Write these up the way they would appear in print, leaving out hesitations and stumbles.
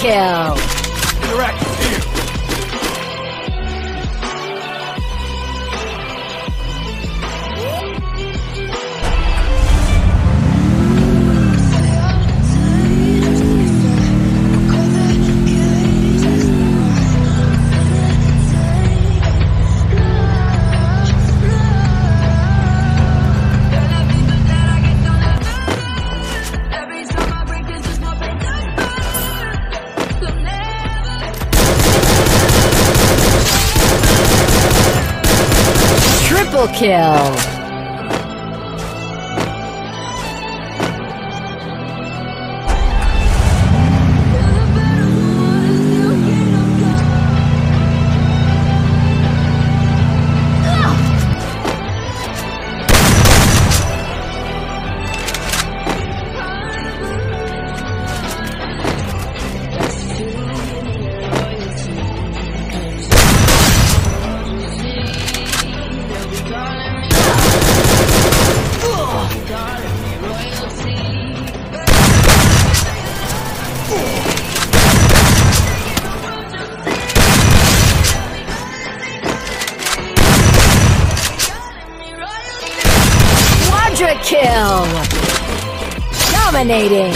kill. Interact here. Kill. Kill. Dominating.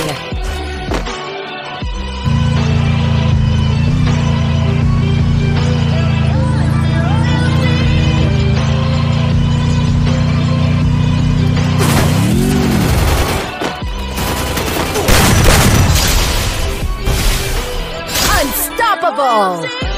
Unstoppable.